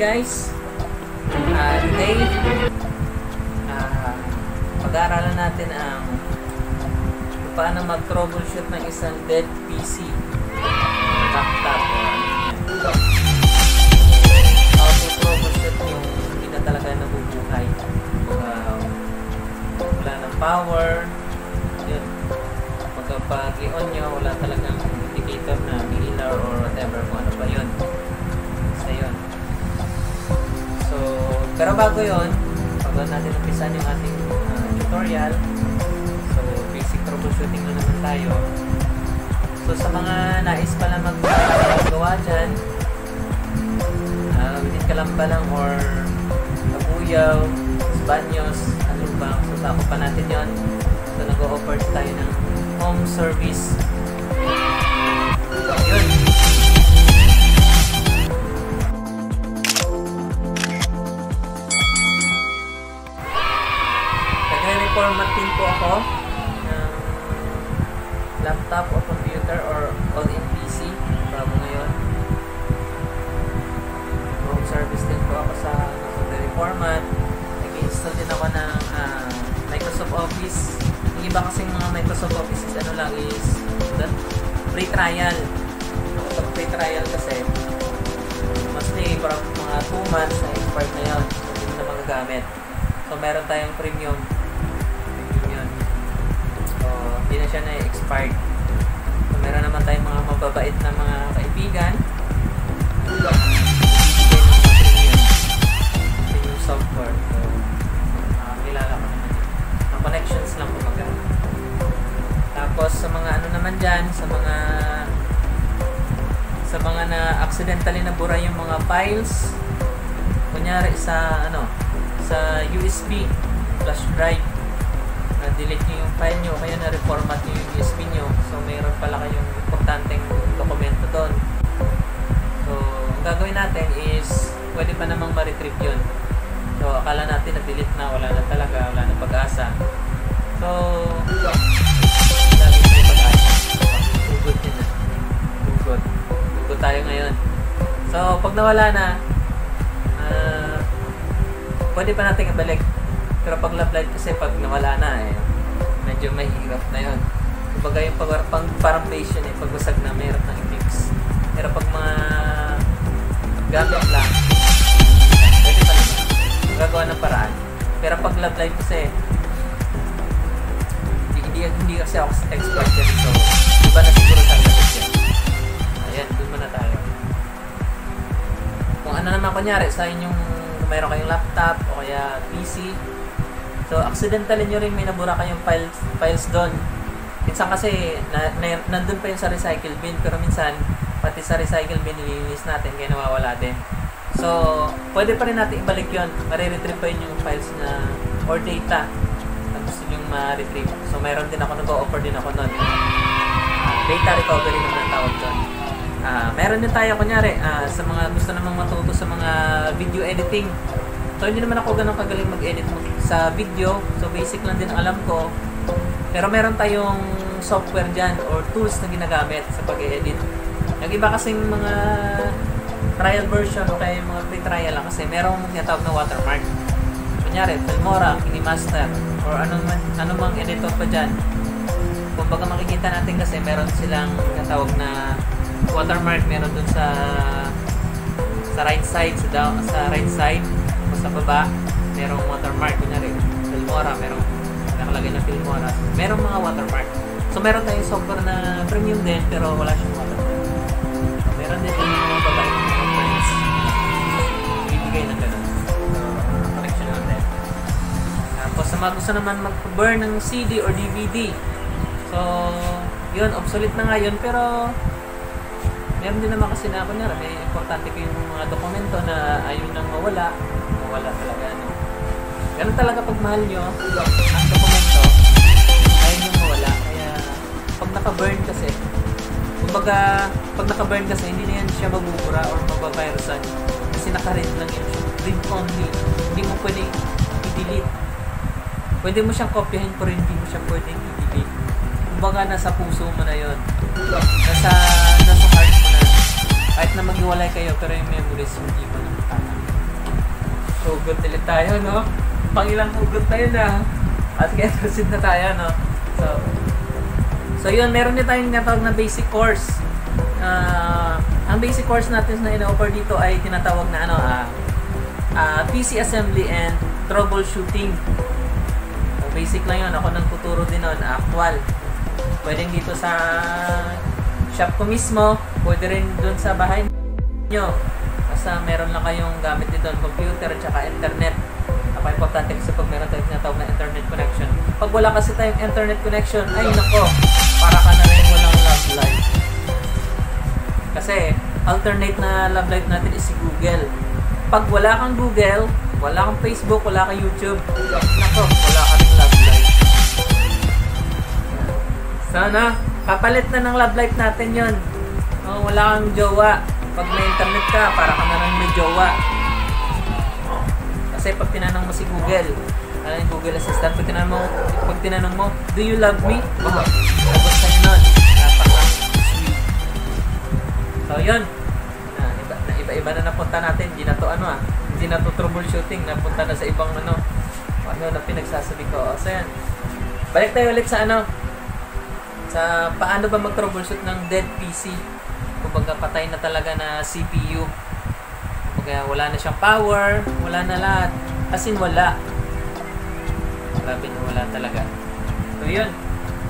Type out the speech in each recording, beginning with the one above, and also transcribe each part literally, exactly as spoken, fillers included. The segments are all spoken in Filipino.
guys, uh, today uh, pag-aaralan natin ang paano mag-troubleshoot ng isang dead P C laptop. How to troubleshoot yung hindi na talaga nabubuhay, uh, wala ng power yun. Pag i-on nyo wala talagang indicator na ilaw or whatever kung ano ba yun. So, pero bago yun, bago natin umpisan yung ating uh, tutorial, so basic troubleshooting na naman tayo. So sa mga nais pala mag-gawa dyan, uh, within Kalamba lang or Kabuyaw, Banyos, Alubang, so sako pa natin yun. So nag-o-offer tayo ng home service. Yun! Format din po ako ng laptop o computer or all-in P C bago ngayon. Home service din po ako sa computer format. Nag-install din ako ng uh, Microsoft Office. Yung iba kasing mga Microsoft Office is ano lang is free trial. Kapag free trial kasi mostly parang mga two months na expired na yun, hindi mo na magagamit. So meron tayong premium. Hindi na siya na-expired. So, meron naman tayong mga mababait na mga kaibigan. Ito yung software. So, uh, kilala ko naman. Ang connections lang kumaga. Tapos, sa mga ano naman dyan, sa mga sa mga na-accidentally nabura yung mga files. Kunyari sa, ano, sa U S B flash drive. Na-delete nyo yung file nyo, kaya na-reformat nyo yung U S B nyo. So, mayroon pala kayong importanteng dokumento doon. So, ang gagawin natin is, pwede pa namang ma-retrieve yun. So, akala natin na-delete na, wala na talaga, wala na pag-asa. So, dami na pag-asa. Hugot yun na. Hugot. Hugot tayo ngayon. So, pag nawala na, uh, pwede pa natin ibalik. Pero pag lab-light kasi pag nawala na eh, medyo mahirap na yun. Kumbaga yung pag, pang, parang base yun eh, pag usag na mayroon ng i-fix. Pero pag mga gamit lang, pwede pa naman. Magagawa ng paraan. Pero pag lab-light kasi, hindi, hindi kasi ako expert yan. So, iba na siguro sa gamit yan. Ayan, doon muna tayo. Kung ano naman kunyari sa inyong, kung mayroon kayong laptop o kaya P C, so, accidentally nyo rin may nabura kayong files, files doon. Minsan kasi, na, na, nandun pa yung sa recycle bin, pero minsan, pati sa recycle bin, nililinis natin, kaya nawawala din. So, pwede pa rin natin ibalik yun. Mariretrieve pa yun yung files na, or data, na gusto nyo ma-retrieve. So, mayroon din ako, nag-o-offer din ako nun. Uh, data recovery naman ang tawag doon. Uh, meron din tayo, kunyari, uh, sa mga gusto namang matuto sa mga video editing. So, hindi naman ako ganun kagaling mag-edit sa video. So, basic lang din ang alam ko. Pero meron tayong software dyan or tools na ginagamit sa pag-edit. Yung iba kasing mga trial version o kaya mga pre-trial lang kasi merong tinatawag na watermark. Kunyari, Filmora, Kinemaster, or anong, anong editor pa dyan. Kung baga makikita natin kasi meron silang tinatawag na watermark. Meron dun sa sa right side, sa, down, sa right side. Sa baba, merong watermark. Kunyari, Filmora, merong nakalagay na Filmora. Merong mga watermark. So, meron tayong software na premium din, pero wala siyang watermark. So, meron din yung mga babae ng mga friends. Bibigay ng ganun. So, connection natin. Tapos, sa mga gusto naman mag-burn ng C D or D V D. So, yun, obsolete na nga yun, pero meron din naman kasi na, kunyari, may importante ko yung mga dokumento na ayun nang mawala. Wala talaga ano. Ganun talaga pag mahal nyo ang dokumento, ayun yung mawala. Kaya pag naka-burn kasi, kumbaga pag naka-burn kasi hindi na yan siya mabubura or mabavirusan kasi naka-read lang yun. Read only. Hindi mo pwede i-delete. Pwede mo siyang kopyahin pero hindi mo siya pwede i-delete. Kumbaga nasa puso mo na yun. Nasa, nasa heart mo na. Kahit na maghiwalay kayo pero yung memories hindi mo na. Hugot ulit tayo, no? Pangilang hugot tayo na. At kaya proceed na tayo, no? So, so yun, meron din tayong natawag na basic course. Uh, ang basic course natin na in-offer dito ay tinatawag na ano, ah, uh, P C assembly and troubleshooting. So, basic lang yun. Ako nagtuturo din nun, actual. Pwedeng dito sa shop ko mismo, pwede rin dun sa bahay nyo. Basta meron lang kayong gamit dito, computer at saka internet. Napaka-importante kasi pag meron tayong tinatawag na internet connection. Pag wala kasi tayong internet connection, ay nako, para ka na rin walang love light. Kasi alternate na love light natin is si Google. Pag wala kang Google, wala kang Facebook, wala kang YouTube, nako, wala kang love light. Sana kapalit na ng love light natin yun. Oh, wala kang jowa. Pag may internet ka, para ka na rin may jowa. Kasi pag tinanong mo si Google, ano yung Google Assistant, pag tinanong mo, pag tinanong mo, do you love me? Oh, tapos tayo nun. Napaka-sweet. So yun, iba-iba na napunta natin. Hindi na to ano ah, hindi na to troubleshooting. Napunta na sa ibang ano, ano na pinagsasabi ko. So yan, balik tayo ulit sa ano, sa paano ba mag-troubleshoot ng dead P C. Kumbaga patay na talaga na C P U. Kumbaga wala na siyang power, wala na lahat. As in wala. Grabe na wala talaga. So yun,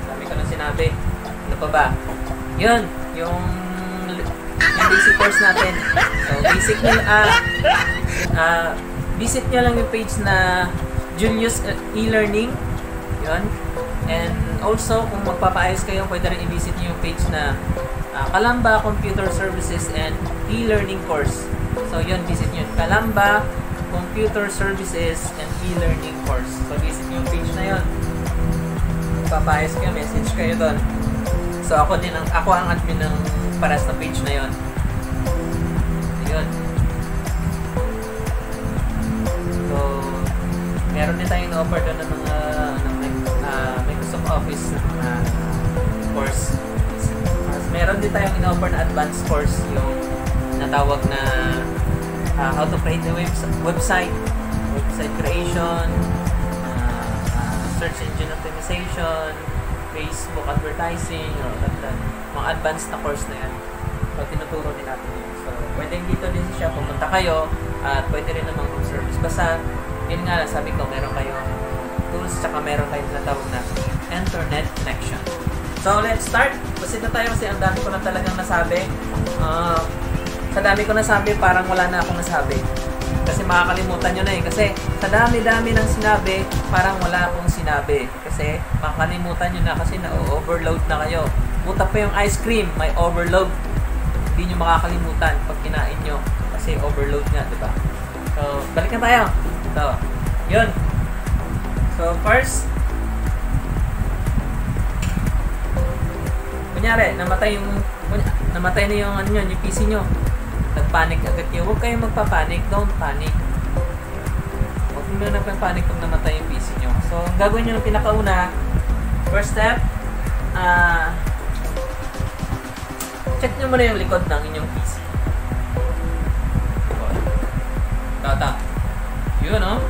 sabi ko nang sinabi. Ano pa ba? Yun, yung, yung basic course natin. So basic nyo, ah, ah, visit nyo lang yung page na Julius e-learning. Yun. And also, kung magpapaayos kayo, pwede rin i-visit nyo yung page na uh, Kalamba Computer Services and e-learning course. So yun, visit nyo yun. Kalamba Computer Services and e-learning course. So visit nyo yung page na yun. Magpapaayos kayo, message kayo doon. So ako din, ang, ako ang admin ng paras na page na yun. So yun. So, meron din tayong offer doon ng mga uh, Microsoft Office na mga course. Mas meron din tayong in-offer na advanced course, yung natawag na uh, how to create a web website, website creation, uh, uh, search engine optimization, Facebook advertising, or that, that. Mga advanced na course na yan. So, tinuturo din natin yun. So, pwede dito din siya, pumunta kayo, at pwede rin namang room service. Basta, yun nga, sabi ko, meron kayong tools, tsaka meron tayo tinatawag na internet connection. So, let's start. Pasit na tayo kasi ang dami ko na talagang nasabi. Uh, sa dami ko nasabi, parang wala na akong nasabi. Kasi makakalimutan nyo na eh. Kasi sa dami-dami ng sinabi, parang wala akong sinabi. Kasi makakalimutan nyo na kasi na-overload na kayo. Buta pa yung ice cream, may overload. Hindi nyo makakalimutan pag kinain nyo. Kasi overload nga, diba? So, balik na tayo. So, yun. So first, kunyari, namatay yung, namatay na yung, ano yun, yung P C nyo. Nagpanic agad yun. Huwag kayong magpapanic. Don't panic. Huwag nyo nagpapanic kung namatay yung P C nyo. So, ang gagawin nyo ng pinakauna, first step, ah, uh, check nyo muna yung likod ng inyong P C. Tata. Yun, no? Oh.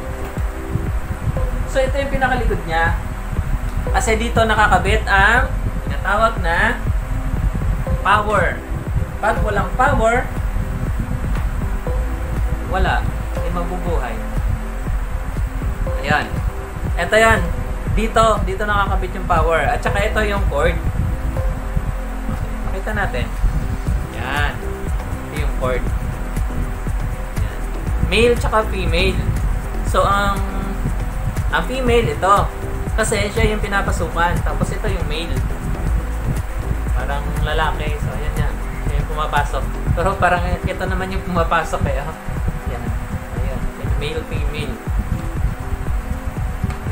So, ito yung pinakalikod niya. Kasi dito nakakabit ang tinatawag na power. Pag walang power, wala. Hindi mabubuhay. Ayan. Ito yan. Dito. Dito nakakabit yung power. At saka ito yung cord. Pakita natin. Ayan. Ito yung cord. Ayan. Male tsaka female. So, ang um, Ang female, ito. Kasi siya yung pinapasukan. Tapos ito yung male. Parang lalaki. So, ayan yan. Yan yung pumapasok. Pero parang ito naman yung pumapasok eh. Oh. Yan. Ayan. Yung male, female.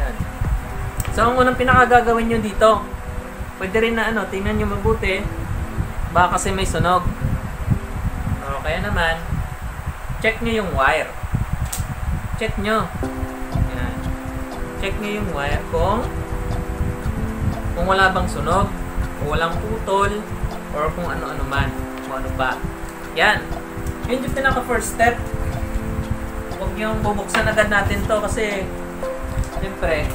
Yan. So, ang unang pinakagagawin nyo dito, pwede rin na ano, tingnan nyo mabuti. Baka kasi may sunog. O, kaya naman, check nyo yung wire. Check nyo. Check nyo yung wire kung kung wala bang sunog, kung walang putol, or kung ano-ano man, kung ano ba. Yan. Yun yung pinaka first step. Huwag yung bubuksan agad natin to kasi siyempre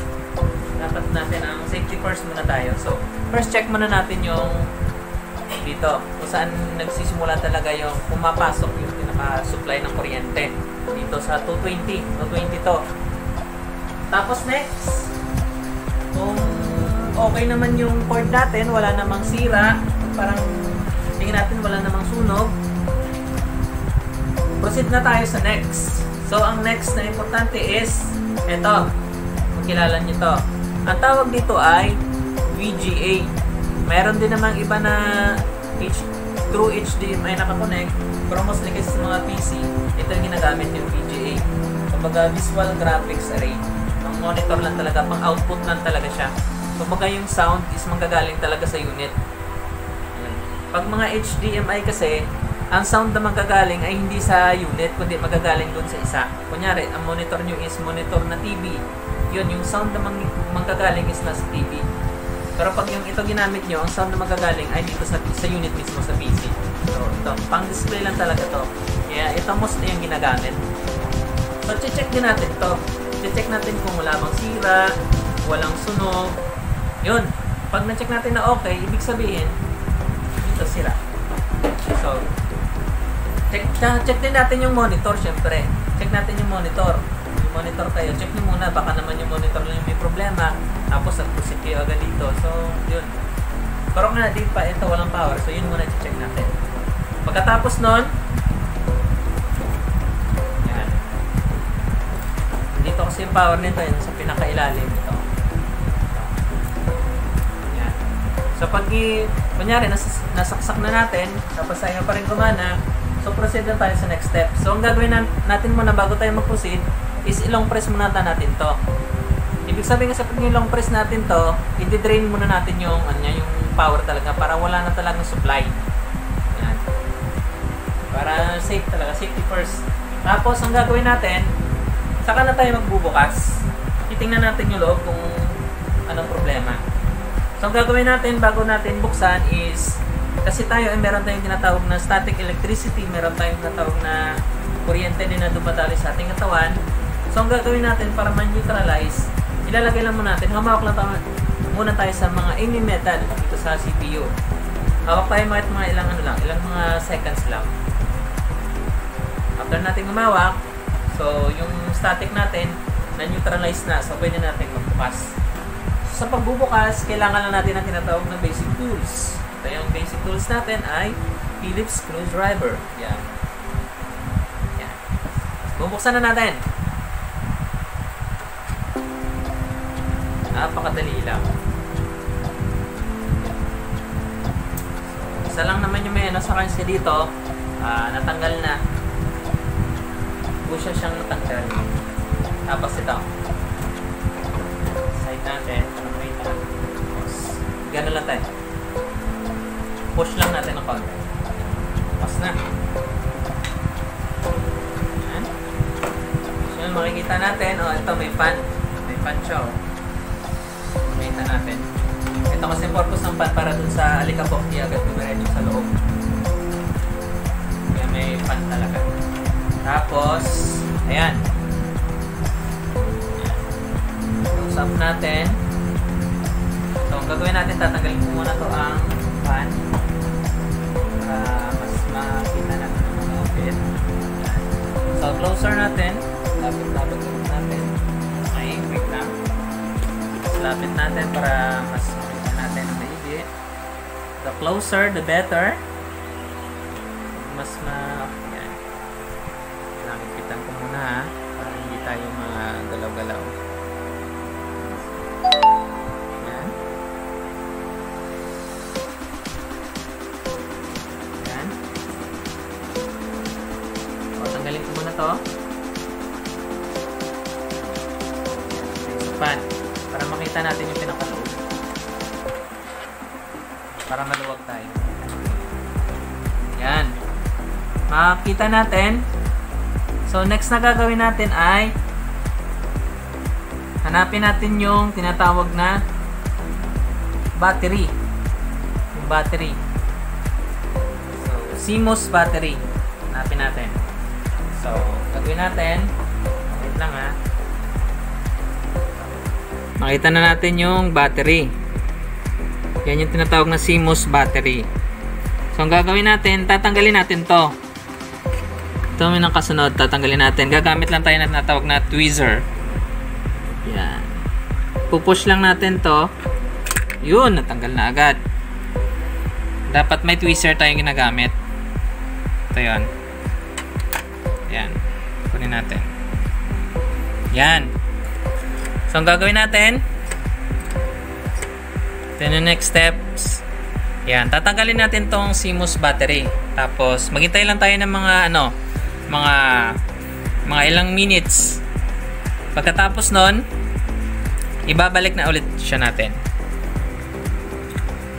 dapat natin ang safety first muna tayo. So first check muna natin yung dito kung saan nagsisimula talaga yung pumapasok yung pinaka-supply ng kuryente dito sa two twenty, two twenty to. Tapos next, kung okay naman yung cord natin, wala namang sira, parang tingin natin wala namang sunog, proceed na tayo sa next. So ang next na importante is eto, makilala nyo to. Ang tawag dito ay V G A. Meron din namang iba na H through H D M I nakakonect, pero mostly kasi sa mga P C ito yung ginagamit, yung V G A. Kumbaga visual graphics array, ang monitor lang talaga, pang output lang talaga siya. Kumbaga yung sound is manggagaling talaga sa unit. Pag mga H D M I kasi, ang sound na magagaling ay hindi sa unit, kundi magagaling dun sa isa. Kunyari, ang monitor nyo is monitor na T V. Yun, yung sound na mang magagaling is nasa T V. Pero pag yung ito ginamit nyo, ang sound na magagaling ay dito sa, sa unit mismo, sa P C. So, ito, pang-display lang talaga to. Kaya, ito mostly yung ginagamit. So, check din natin to. Check natin kung wala bang sira, walang sunog. Yun, pag na-check natin na okay, ibig sabihin, ito sira. So, check, check din natin yung monitor, syempre. Check natin yung monitor. Yung monitor tayo, check nyo muna. Baka naman yung monitor lang yung may problema. Tapos, nag-proceed kayo agad dito. So, yun. Pero kung na, di pa, ito walang power. So, yun muna, check natin. Pagkatapos nun, yan. Dito kasi yung power nito, yun sa pinakailalim ito. Yan. So, pag i, kunyari, nas, nasaksak na natin, tapos ayaw pa rin gumana, so proceed na tayo sa next step. So ang gagawin natin muna bago tayo mag-proceed is ilong press muna natin to. Ibig sabihin kasi pag ilong press natin to, i-drain muna natin yung ano, yung power talaga para wala na talagang supply. Yan. Para safe talaga, safety first. Tapos ang gagawin natin, saka na tayo magbubukas. Titingnan natin yung loob kung anong problema. So ang gagawin natin bago natin buksan is, kasi tayo ay eh, meron tayong tinatawag na static electricity, meron tayong tinatawag na kuryente din na dumadaloy sa ating katawan. So ang gagawin natin para man-neutralize, ilalagay lang muna natin, hamawak lang tayo, muna tayo sa mga any metal dito sa C P U. Hawak tayo mga, mga ilang ano lang, ilang mga seconds lang. After natin humawak, so yung static natin na-neutralize na, so pwede natin magbukas. So sa pagbubukas, kailangan lang natin ang tinatawag na basic tools. So, yung basic tools natin ay Phillips screwdriver. Yan. Yan. Bubuksan na natin. Napakadali lang. So, isa lang naman yung may ano sa kanya dito. Uh, natanggal na. Busya siyang natanggal. Tapos ito. Side natin. Gano'n lang tayo. Push lang natin ang konti. Pas na. Ayan. So yun, makikita natin. O, oh, ito may fan. May fan siya, o. Makikita natin. Ito kasi purpose ng fan para dun sa alikabok. Di agad dumiretso sa loob. Kaya may fan talaga. Tapos, ayan. Ayan. Close up natin. So, ang gagawin natin, tatanggalin ko muna to ang fan. So, closer natin. Lapit-lapit natin. Okay, quick lang. Mas lapit natin para mas makita natin ang maigi. The closer, the better. Mas ma... Ayan. Nakikitan ko muna ha. Para hindi tayo mga galaw-galaw. Ayan. Ayan. O, tanggalin ko muna to. Pan, para makita natin yung pinakaloob. Para maluwag tayo. Yan. Makita natin. So, next na gagawin natin ay hanapin natin yung tinatawag na battery. Yung battery. So, C M O S battery. Hanapin natin. So, gagawin natin. Wait lang ha. Makita na natin yung battery. Yan yung tinatawag na C M O S battery. So ang gagawin natin, tatanggalin natin to. Ito may nakasunod, tatanggalin natin. Gagamit lang tayo na tinatawag na tweezer. Yan. Pupush lang natin to. Yun, natanggal na agad. Dapat may tweezer tayong ginagamit. Ito yun. Yan. Kunin natin. Yan. So, ang gagawin natin, ito yung next steps. Yan. Tatanggalin natin tong C M O S battery. Tapos, maghintay lang tayo ng mga, ano, mga, mga ilang minutes. Pagkatapos nun, ibabalik na ulit siya natin.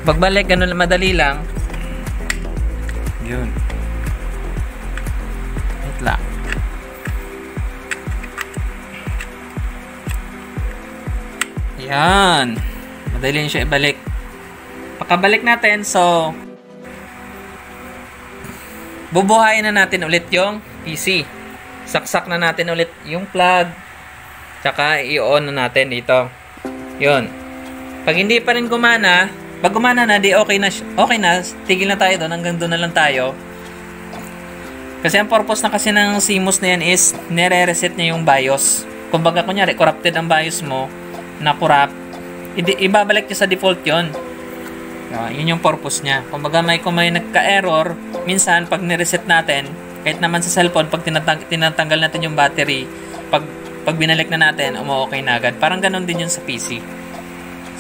Pagbalik, ganun, madali lang. Yun. Wait lang. Yan. Madali siya ibalik. Pakabalik natin, so bubuhayin na natin ulit yung P C. Saksak na natin ulit yung plug. Tsaka i-on na natin dito. Yun. Pag hindi pa rin gumana, pag gumana na, di okay na, okay na, tigil na tayo doon, hanggang doon na lang tayo. Kasi ang purpose na kasi ng C M O S na yan is, nire-reset niya yung BIOS. Kung baga kunyari, corrupted ang BIOS mo, na corrupt, ibabalik niya sa default yun. Uh, yun yung purpose niya. Kung baga may, kung may nagka-error, minsan pag nireset natin, kahit naman sa cellphone, pag tinatang tinatanggal natin yung battery, pag, pag binalik na natin, umu-okay na agad. Parang ganun din yun sa P C.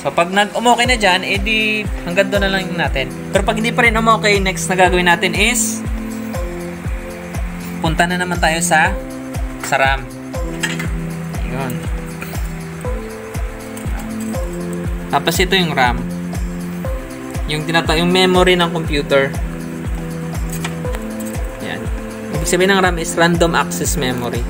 So, pag nag-umokay na dyan, edi hanggang doon na lang natin. Pero pag hindi pa rin umokay, next na gagawin natin is punta na naman tayo sa sa RAM. Yun. Tapos ito yung RAM. Yung tinatawag yung memory ng computer. Yan. Ibig sabihin ng RAM is random access memory.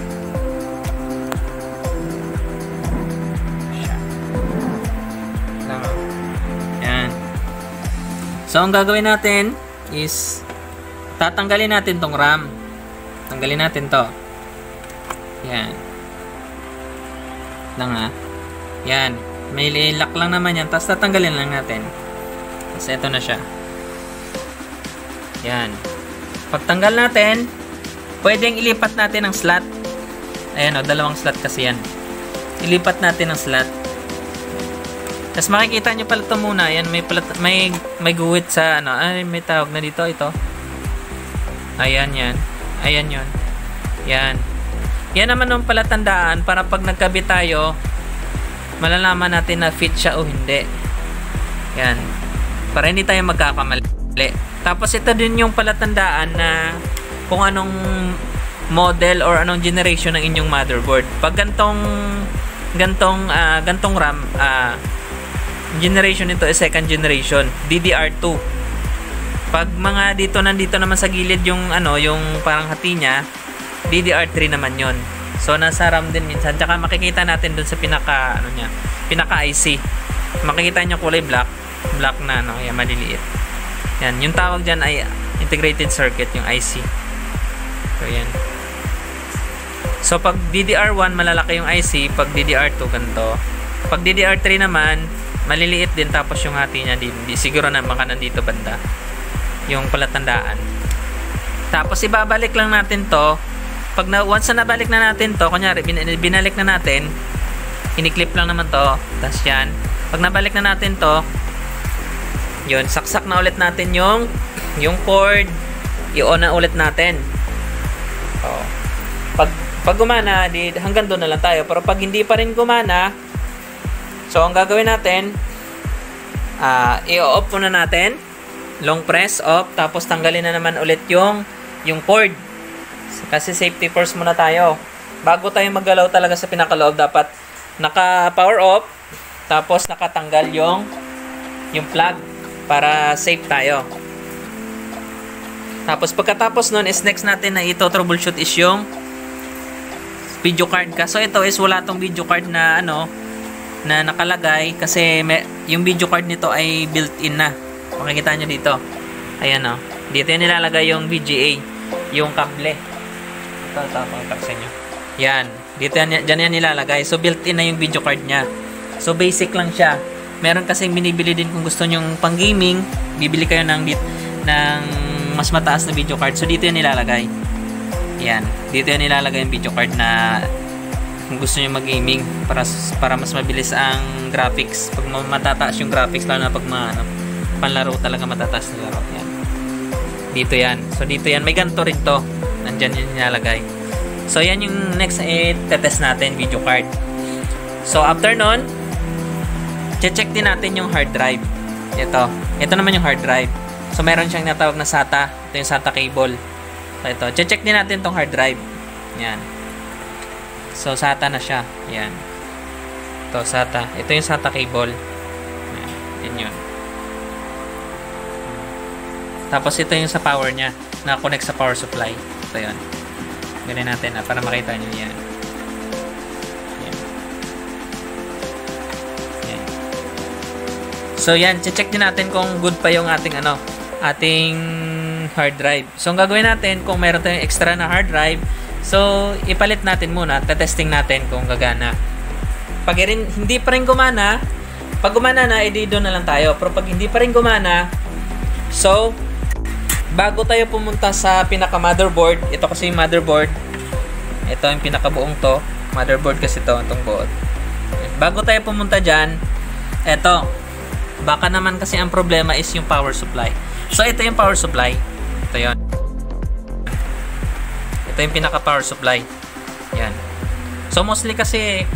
So, ang gagawin natin is tatanggalin natin tong RAM. Tanggalin natin to. Yan. Lang ha. Yan. May lock lang naman yan. Tapos tatanggalin lang natin. Tapos eto na siya. Yan. Pagtanggal natin, pwedeng ilipat natin ang slot. Ayan o, dalawang slot kasi yan. Ilipat natin ang slot. Tapos makikita nyo pala ito muna. Ayan, may, palat may, may guhit sa ano. Ay, may tawag na dito. Ito. Ayan, yan. Ayan, yun. Yan. Yan naman yung palatandaan para pag nagkabit tayo, malalaman natin na fit siya o hindi. Yan. Para hindi tayo magkakamali. Tapos ito din yung palatandaan na kung anong model or anong generation ng inyong motherboard. Pag gantong gantong, uh, gantong RAM, ah, uh, generation nito is second generation D D R two. Pag mga dito nandito naman sa gilid yung ano, yung parang hati niya, D D R three naman yon. So nasa RAM din minsan. Tsaka makikita natin dun sa pinaka ano niya, pinaka I C. Makikita niyo kulay black, black na ano, yan maliliit. Yan, yung tawag diyan ay integrated circuit yung I C. So yan. So pag D D R one malalaki yung I C, pag D D R two ganito. Pag D D R three naman maliliit din, tapos yung hati niya din, di, siguro na baka nandito banda yung palatandaan. Tapos ibabalik lang natin to. Pag na, once na nabalik na natin to, kunyari bin, binalik na natin, iniklip lang naman to, tas yan. Pag nabalik na natin to, yun, saksak na ulit natin yung yung cord, i-on na ulit natin. Oh. Pag, pag gumana, di, hanggang doon na lang tayo. Pero pag hindi pa rin gumana, so, ang gagawin natin, uh, i-off muna natin. Long press, off. Tapos, tanggalin na naman ulit yung, yung cord. Kasi safety first muna tayo. Bago tayo maggalaw talaga sa pinakaloob, dapat naka-power off. Tapos, nakatanggal yung, yung plug para safe tayo. Tapos, pagkatapos nun, is next natin na ito troubleshoot is yung video card ka. So, ito is wala tong video card na ano, na nakalagay kasi may, yung video card nito ay built-in na. Makikita nyo dito. Ayan o. Dito yung nilalagay yung V G A. Yung kable. Ito, ito, pakita sa inyo. Yan. Dito yan, dyan yan nilalagay. So built-in na yung video card nya. So basic lang siya. Meron kasing binibili din kung gusto nyong pang gaming, bibili kayo ng, ng mas mataas na video card. So dito yan nilalagay. Yan. Dito yan nilalagay yung video card na kung gusto nyo mag gaming para, para mas mabilis ang graphics. Pag matataas yung graphics, lalo na pag ma, ano, panlaro talaga matataas na laro. Yan. Dito yan. So dito yan. May ganito rin to. Nandyan yun nilalagay. So yan yung next eh, tetest natin video card. So after nun, check din natin yung hard drive. Ito. Ito naman yung hard drive. So meron siyang natawag na SATA. Ito yung SATA cable. So ito. Check din natin tong hard drive. Yan. So SATA na siya. Yan. Ito SATA. Ito yung SATA cable. Yan. Yan yun. Tapos ito yung sa power niya, naka-connect sa power supply. Ito yun. Ganyan natin na para makita nyo yan. Yan. Yan. So yan, check din natin kung good pa yung ating ano, ating hard drive. So ang gagawin natin kung meron tayong extra na hard drive, so ipalit natin muna, tatesting natin kung gagana. Pag rin, hindi pa rin gumana, pag gumana na, edi doon na lang tayo. Pero pag hindi pa rin gumana, so bago tayo pumunta sa pinaka motherboard, ito kasi yung motherboard, ito yung pinaka buong to, motherboard kasi to, itong board. Bago tayo pumunta dyan, ito, baka naman kasi ang problema is yung power supply. So ito yung power supply, ito yun. Ito yung pinaka power supply, yan. So mostly kasi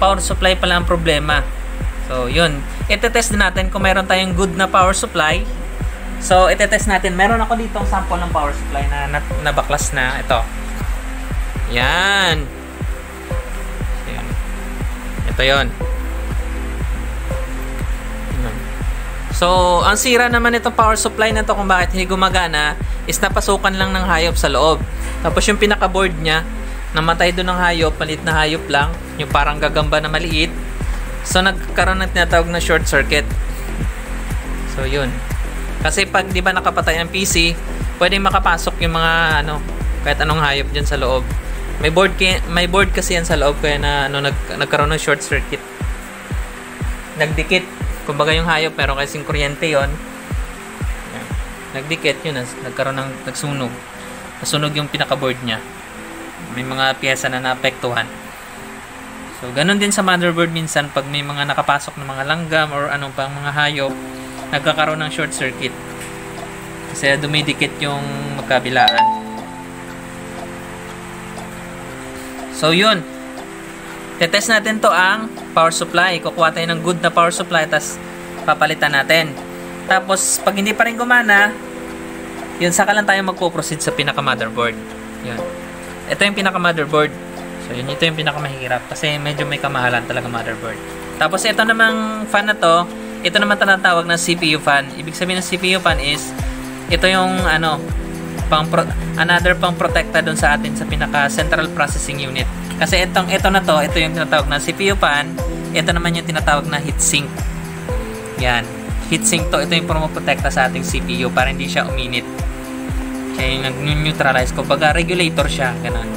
power supply pala ang problema. So yun, itetest din natin kung meron tayong good na power supply. So, itetest natin. Meron ako ditong sample ng power supply na nabaklas na. Ito. Yan. Yan. Ito yun. So, ang sira naman itong power supply na to kung bakit hindi gumagana is napasukan lang ng hayop sa loob. Tapos yung pinaka-board niya, namatay doon ng hayop, maliit na hayop lang. Yung parang gagamba na maliit. So, nagkaroon ng tinatawag na short circuit. So, yun. Kasi pag di ba nakapatay ang P C, pwedeng makapasok yung mga ano, kahit anong hayop diyan sa loob. May board may board kasi yan sa loob kaya na ano nag, nagkaroon ng short circuit. Nagdikit. Kumbaga yung hayop pero kasi yung kuryente yon. Nagdikit yun, nagkaroon ng nagsunog. Nasunog yung pinaka-board niya. May mga piyesa na naapektuhan. So ganun din sa motherboard minsan pag may mga nakapasok na mga langgam or anong pang mga hayop, nagkakaroon ng short circuit kasi dumidikit yung magkabilaan. So yun, tetest natin to ang power supply. Kukuha tayo ng good na power supply tapos papalitan natin. Tapos pag hindi pa rin gumana yun, saka lang tayo magpo-proceed sa pinaka motherboard. Yun, ito yung pinaka motherboard. So yun, ito yung pinaka mahirap kasi medyo may kamahalan talaga motherboard. Tapos ito namang fan na to, ito naman tinatawag na C P U fan. Ibig sabihin ng C P U fan is ito yung ano, pang pro, another pang protekta doon sa atin sa pinaka central processing unit. Kasi itong ito na to, ito yung tinatawag na C P U fan. Ito naman yung tinatawag na heatsink. Yan. Heatsink to, ito yung pumoprotekta sa ating C P U para hindi siya uminit. Kaya yung nag-neutralize ko. Pag regulator siya, ganun.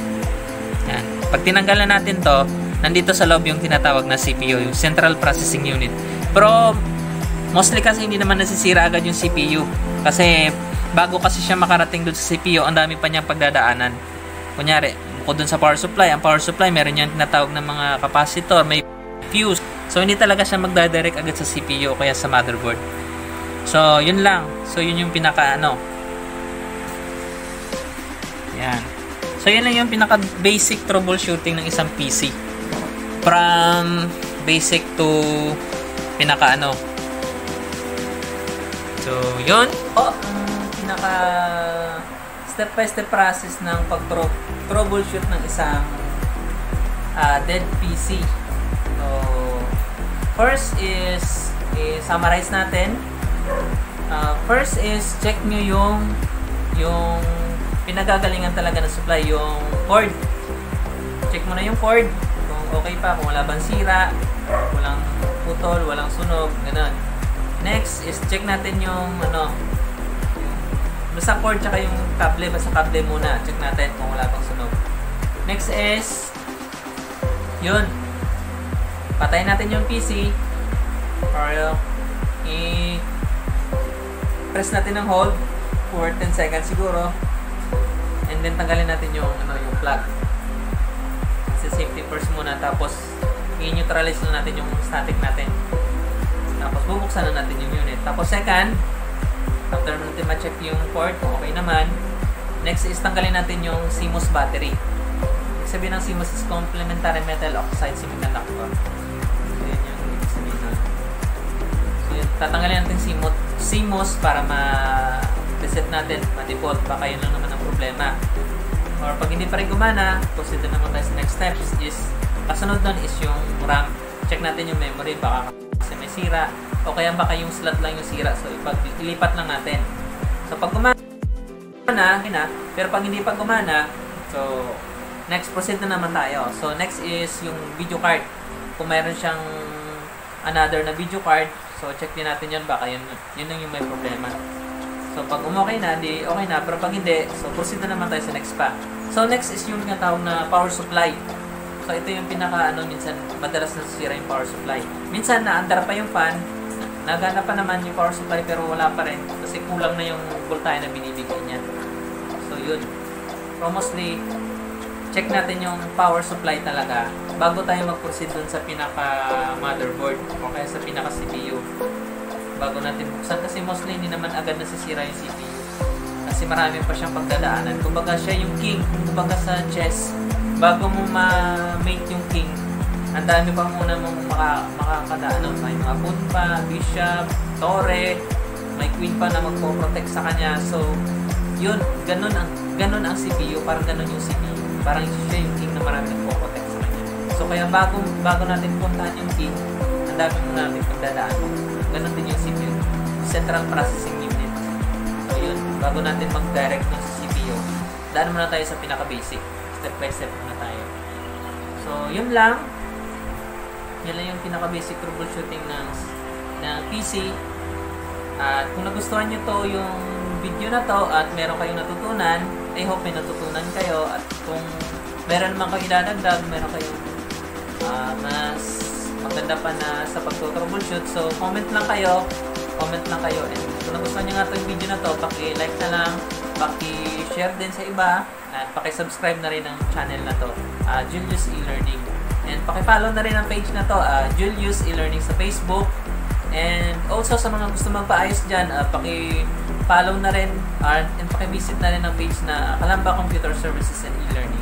Yan. Pag tinanggalan natin to, nandito sa loob yung tinatawag na C P U, yung central processing unit. Pero mostly kasi hindi naman nasisira agad yung C P U kasi bago kasi siya makarating doon sa C P U, ang dami pa niyang pagdadaanan. Kunyari, bukod doon sa power supply, ang power supply meron niyang tinatawag ng mga capacitor, may fuse. So hindi talaga siya magdadirect agad sa C P U o kaya sa motherboard. So yun lang. So yun yung pinaka ano. Yan. So yun lang yung pinaka basic troubleshooting ng isang P C. From basic to pinaka ano. So yun, oh, ang pinaka step by step process ng pag troubleshoot ng isang uh, dead P C. So first is i-summarize natin. Uh, first is check nyo yung yung pinagagalingan talaga ng supply, yung cord. Check mo na yung cord kung okay pa, kung wala bang sira, walang putol, walang sunog, ganun. Next is check natin yung ano, basta cord tsaka yung kable, basta kable muna, check natin kung wala pang sunog. Next is Yun, patayin natin yung P C. Or i-press natin ng hold for ten seconds siguro. And then tanggalin natin yung ano, yung plug. Sa safety first muna, tapos i-neutralize na natin yung static natin. Tapos bubuksan na natin yung unit. Tapos second, after natin ma-check yung port, okay naman. Next is tanggalin natin yung C M O S battery. Ibig sabihin ng C M O S is complementary metal oxide semiconductor. So yun yung ibig sabihin nun. So yun, tatanggalin natin C M O S para ma-reset natin, ma-default. Baka yun lang naman ang problema. Or pag hindi pa rin gumana, proceed naman tayo sa next steps is, kasunod nun is yung RAM. Check natin yung memory, baka kasi may sira. O kaya baka yung slot lang yung sira. So ilipat lang natin. So pag gumana, na, pero pag hindi pa gumana, so next proceed na naman tayo. So next is yung video card. Kung mayroon siyang another na video card, so check din natin yun. Baka yun, yun lang yung may problema. So pag umokay na, di okay na. Pero pag hindi, so proceed na naman tayo sa next pa. So next is yung tawag na power supply. So ito yung pinaka ano, minsan madalas nasisira yung power supply. Minsan naandar pa yung fan, nagana pa naman yung power supply pero wala pa rin kasi kulang na yung voltage na binibigay niya. So yun. So mostly, check natin yung power supply talaga bago tayo mag-proceed dun sa pinaka motherboard o kaya sa pinaka C P U. Bago natin buksan kasi mostly hindi naman agad nasisira yung C P U kasi marami pa siyang pagdadaanan. Kumbaga siya yung king, kumbaga sa chess, bago mo ma-mate yung king, ang dami pa muna mong maka makakadaan ng mga punpa, bishop, tore, may queen pa na magpo-protect sa kanya. So yun, ganun ang, ganun ang C P U, parang ganun yung C P U, parang siya yung king na marami nagpo-protect sa kanya. So kaya bago, bago natin puntahan yung king, ang dami muna natin pagdadaan. Ganun din yung C P U, central processing unit. So yun, bago natin mag-direct ng C P U, daan muna tayo sa pinaka-basic. Step by step muna tayo. So yun lang. Yun lang yung pinaka-basic troubleshooting ng, ng P C. At kung nagustuhan nyo to yung video na to at meron kayong natutunan, I hope may natutunan kayo. At kung meron naman kayo idadagdag, meron kayong uh, mas maganda pa na sa pag-troubleshoot. So, comment lang kayo. Comment lang kayo. And kung nagustuhan nyo nga itong video na to, paki-like na lang, paki-share din sa iba, at paki-subscribe na rin ang channel na to, uh, Julius e-learning. And paki-follow na rin ang page na to, uh, Julius e-learning sa Facebook. And also, sa mga gusto magpaayos dyan, uh, paki-follow na rin, uh, and paki-visit na rin ang page na Kalamba Computer Services and e-learning.